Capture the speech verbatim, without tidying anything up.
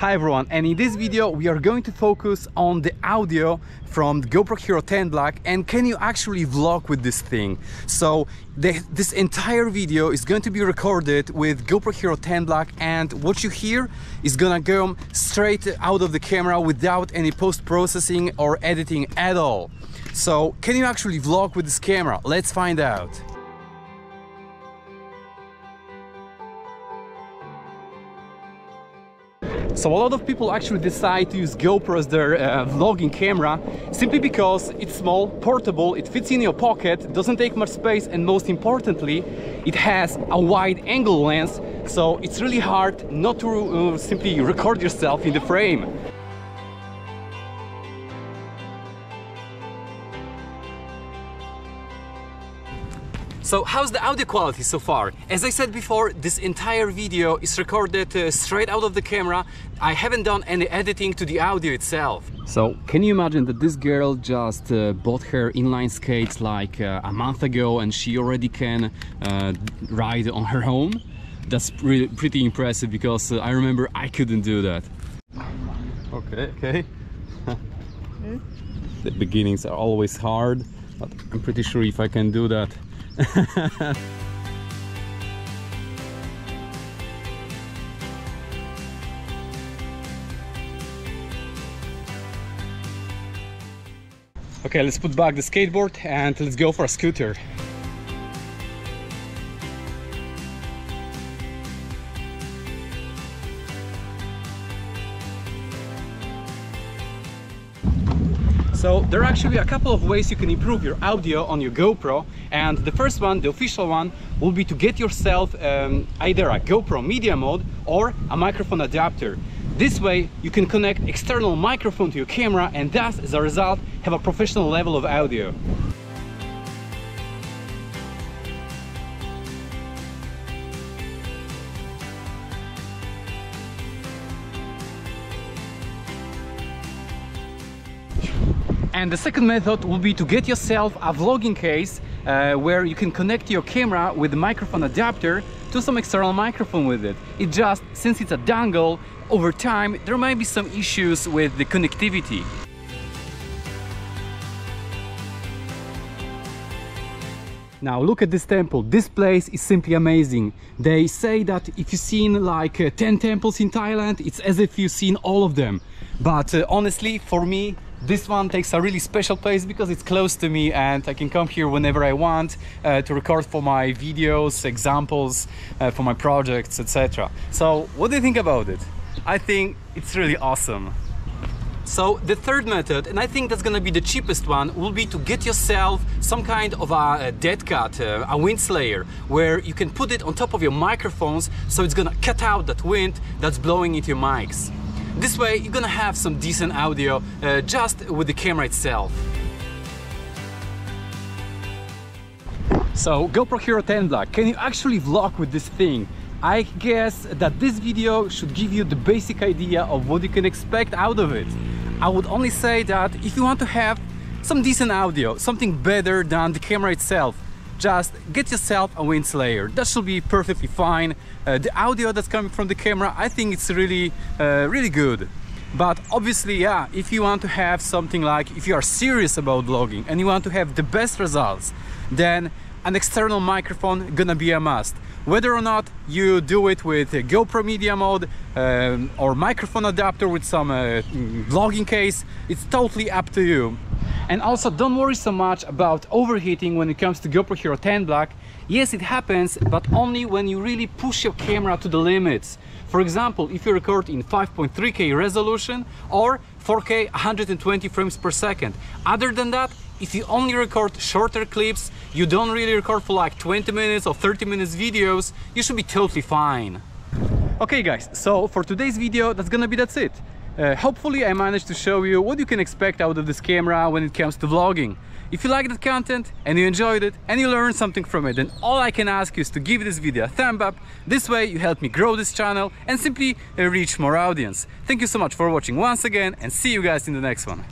Hi everyone, and in this video we are going to focus on the audio from the GoPro Hero ten Black and can you actually vlog with this thing. So the, this entire video is going to be recorded with GoPro Hero ten Black, and what you hear is gonna go straight out of the camera without any post-processing or editing at all. So can you actually vlog with this camera? Let's find out. So a lot of people actually decide to use GoPro as their uh, vlogging camera simply because it's small, portable, it fits in your pocket, doesn't take much space, and most importantly, it has a wide-angle lens, so it's really hard not to uh, simply record yourself in the frame. So how's the audio quality so far? As I said before, this entire video is recorded uh, straight out of the camera. I haven't done any editing to the audio itself. So can you imagine that this girl just uh, bought her inline skates like uh, a month ago and she already can uh, ride on her own? That's pre pretty impressive, because uh, I remember I couldn't do that. Okay, okay. The beginnings are always hard, but I'm pretty sure if I can do that. Okay, let's put back the skateboard and let's go for a scooter. So there are actually a couple of ways you can improve your audio on your GoPro, and the first one, the official one, will be to get yourself um, either a GoPro Media Mod or a microphone adapter. This way you can connect external microphone to your camera and thus, as a result, have a professional level of audio. And the second method will be to get yourself a vlogging case uh, where you can connect your camera with the microphone adapter to some external microphone with it. It just, since it's a dongle, over time there might be some issues with the connectivity. Now look at this temple. This place is simply amazing. They say that if you've seen like uh, ten temples in Thailand, it's as if you've seen all of them. But uh, honestly, for me, this one takes a really special place because it's close to me and I can come here whenever I want uh, to record for my videos, examples, uh, for my projects, et cetera. So what do you think about it? I think it's really awesome. So the third method, and I think that's gonna be the cheapest one, will be to get yourself some kind of a dead cut, uh, a wind slayer, where you can put it on top of your microphones so it's gonna cut out that wind that's blowing into your mics. This way you're gonna have some decent audio uh, just with the camera itself. So GoPro Hero ten Black, can you actually vlog with this thing? I guess that this video should give you the basic idea of what you can expect out of it. I would only say that if you want to have some decent audio, something better than the camera itself, just get yourself a wind slayer. That should be perfectly fine. Uh, the audio that's coming from the camera, I think it's really, uh, really good. But obviously, yeah, if you want to have something like, if you are serious about vlogging and you want to have the best results, then an external microphone gonna be a must. Whether or not you do it with a GoPro Media Mod um, or microphone adapter with some uh, vlogging case, it's totally up to you. And also, don't worry so much about overheating when it comes to GoPro Hero ten Black. Yes, it happens, but only when you really push your camera to the limits. For example, if you record in five point three K resolution or four K one hundred twenty frames per second. Other than that, if you only record shorter clips, you don't really record for like twenty minutes or thirty minutes videos, you should be totally fine. Okay guys, so for today's video, that's gonna be that's it. Uh, hopefully I managed to show you what you can expect out of this camera when it comes to vlogging. If you like that content and you enjoyed it and you learned something from it, then all I can ask you is to give this video a thumb up. This way you help me grow this channel and simply uh, reach more audience. Thank you so much for watching once again, and see you guys in the next one.